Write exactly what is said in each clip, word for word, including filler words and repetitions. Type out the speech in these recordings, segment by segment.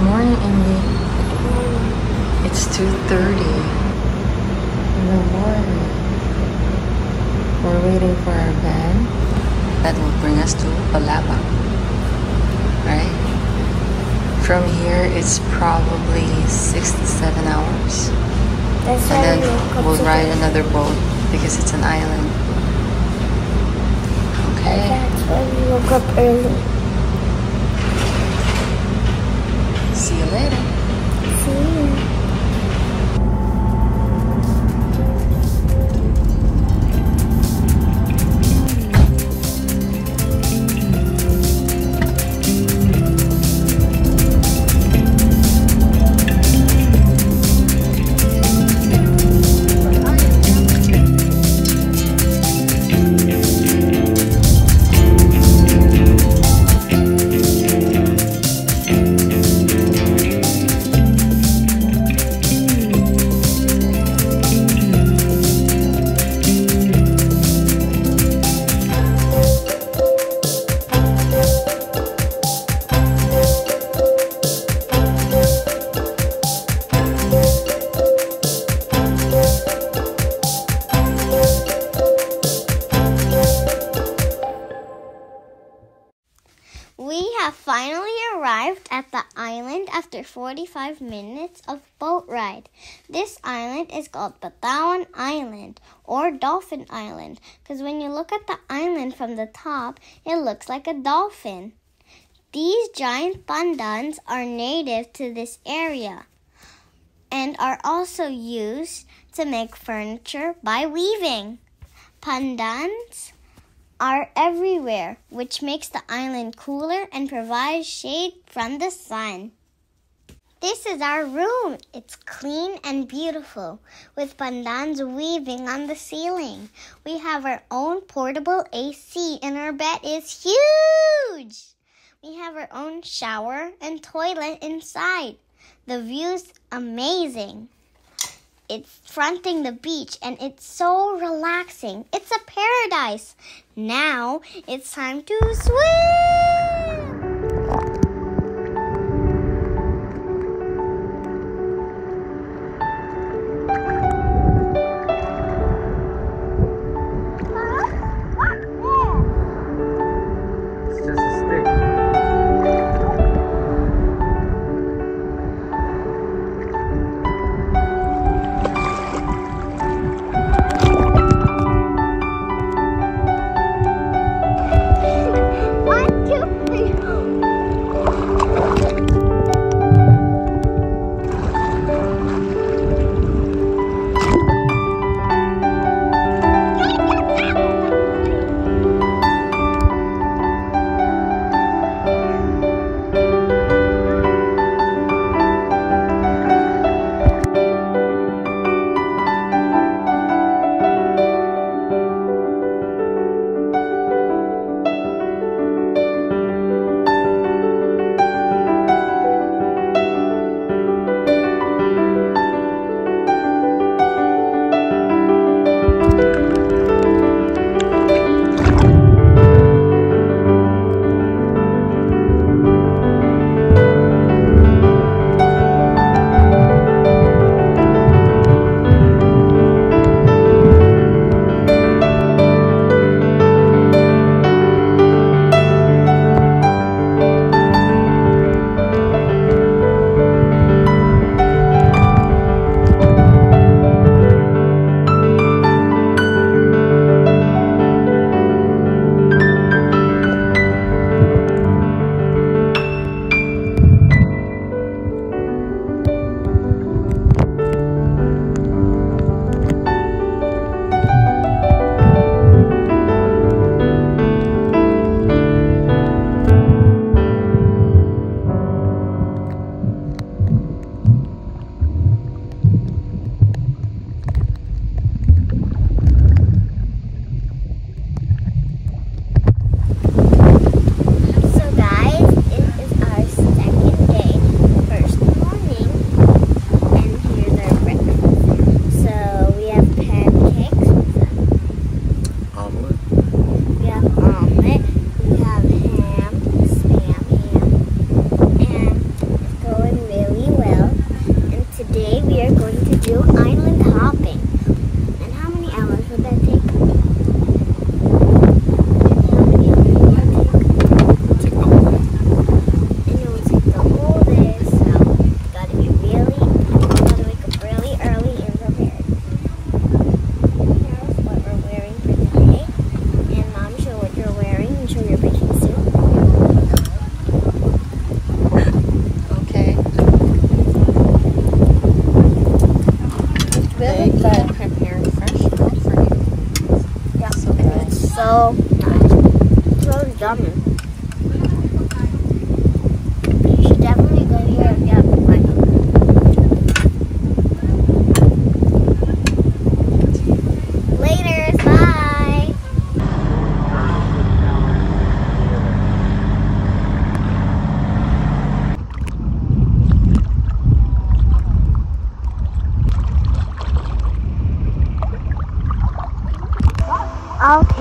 Good morning, Amy. It's two thirty in the morning. We're waiting for our van that will bring us to Balabac, right? From here, it's probably six to seven hours. That's and then we'll ride another boat because it's an island. Okay. That's why we woke up early. See you later. See you. After forty-five minutes of boat ride. This island is called Patawan Island or Dolphin Island because when you look at the island from the top, it looks like a dolphin. These giant pandans are native to this area and are also used to make furniture by weaving. Pandans are everywhere, which makes the island cooler and provides shade from the sun. This is our room. It's clean and beautiful, with pandans weaving on the ceiling. We have our own portable A C and our bed is huge. We have our own shower and toilet inside. The view's amazing. It's fronting the beach and it's so relaxing. It's a paradise. Now it's time to swim. Two, three.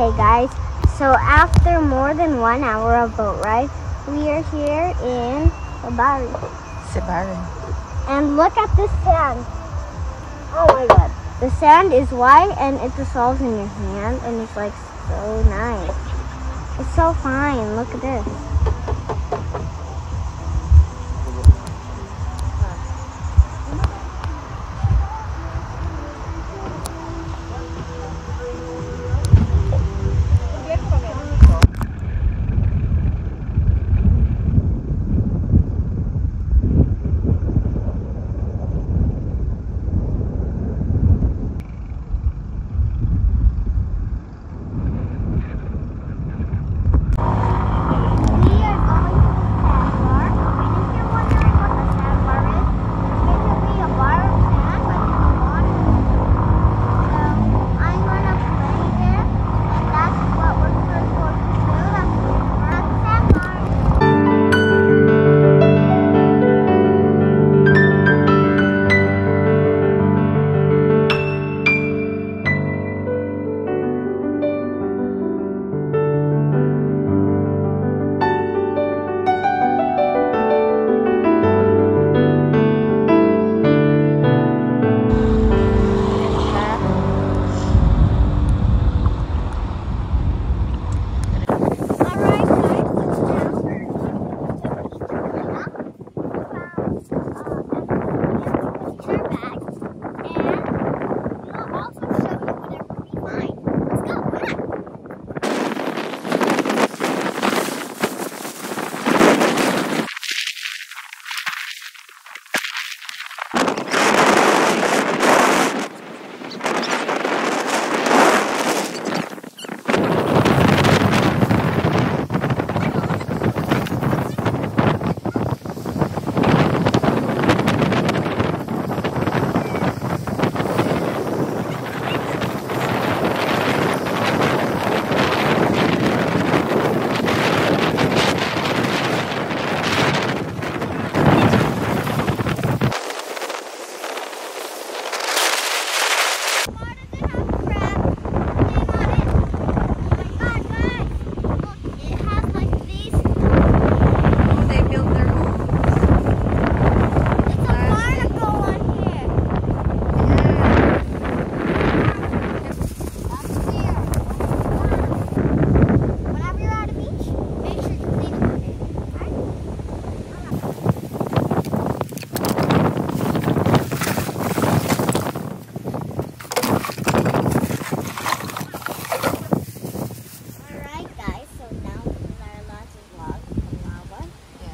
Okay guys, so after more than one hour of boat ride, we are here in Sebari. Sebari. And look at the sand. Oh my god. The sand is white and it dissolves in your hand and it's like so nice. It's so fine. Look at this.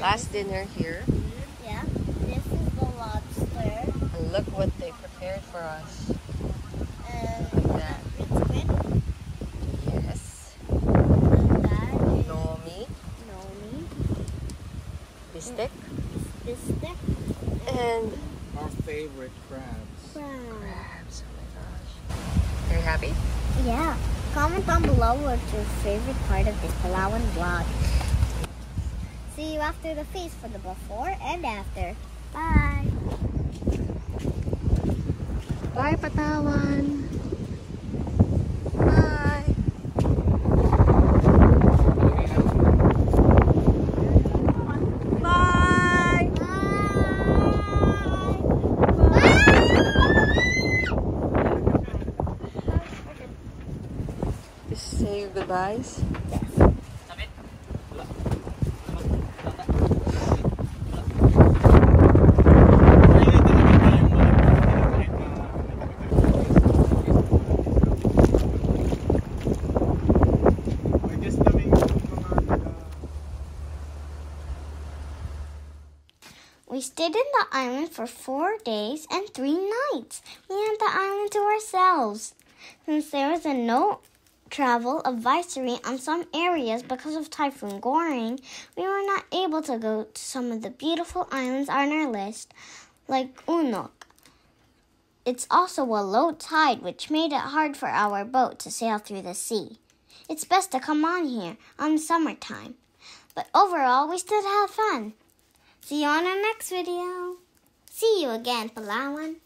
Last dinner here. Yeah, this is the lobster. And look what they prepared for us. And um, like that. It's good. Yes. And that is nomi. Nomi. Bistek. Bistek. And our favorite crabs. Crabs. Crabs, oh my gosh. Are you happy? Yeah. Comment down below what's your favorite part of this Palawan vlog. See you after the feast for the before and after. Bye. Bye, Patawan. Bye. Bye. Bye. Just say your goodbyes. Yes. We stayed in the island for four days and three nights. We had the island to ourselves, since there was a no travel advisory on some areas because of Typhoon Goring. We were not able to go to some of the beautiful islands on our list, like Unok. It's also a low tide, which made it hard for our boat to sail through the sea. It's best to come on here on summertime, but overall we still had fun. See you on our next video. See you again, Palawan.